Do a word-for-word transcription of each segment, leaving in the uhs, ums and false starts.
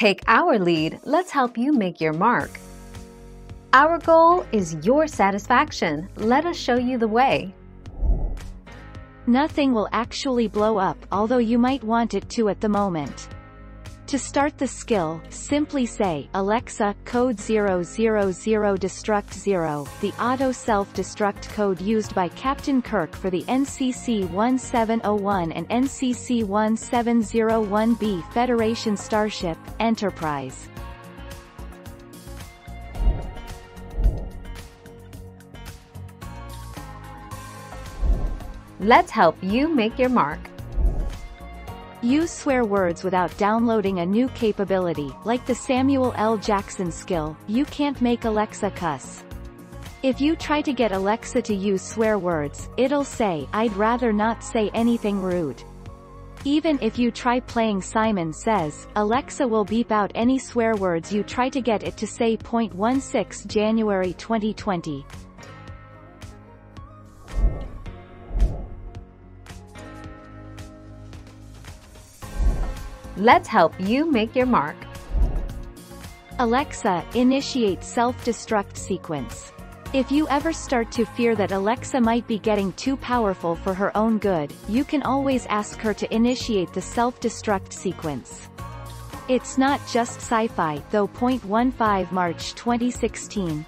Take our lead, let's help you make your mark. Our goal is your satisfaction. Let us show you the way. Nothing will actually blow up, although you might want it to at the moment. To start the skill, simply say, Alexa, code zero zero zero destruct zero, the auto self-destruct code used by Captain Kirk for the N C C seventeen oh one and N C C seventeen oh one B Federation starship, Enterprise. Let's help you make your mark. Use swear words without downloading a new capability, like the Samuel L. Jackson skill, you can't make Alexa cuss. If you try to get Alexa to use swear words, it'll say, I'd rather not say anything rude. Even if you try playing Simon Says, Alexa will beep out any swear words you try to get it to say. January twenty twenty. Let's help you make your mark. Alexa, initiate self-destruct sequence. If you ever start to fear that Alexa might be getting too powerful for her own good, you can always ask her to initiate the self-destruct sequence. It's not just sci-fi, though. March twenty sixteen.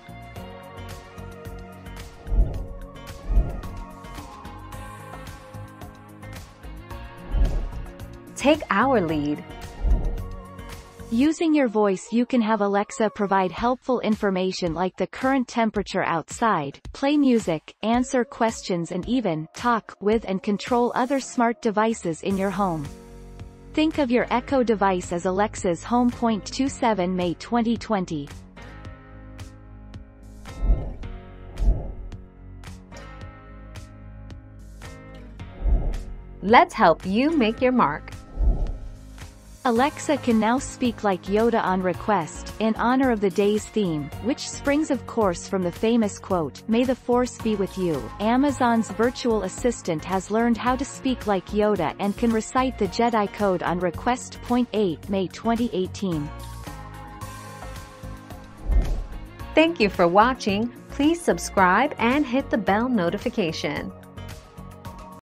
Take our lead. Using your voice, you can have Alexa provide helpful information like the current temperature outside, play music, answer questions, and even talk with and control other smart devices in your home. Think of your Echo device as Alexa's home. May twenty twenty. Let's help you make your mark. Alexa can now speak like Yoda on request, in honor of the day's theme, which springs of course from the famous quote, May the Force be with you. Amazon's virtual assistant has learned how to speak like Yoda and can recite the Jedi code on request. May twenty eighteen. Thank you for watching. Please subscribe and hit the bell notification.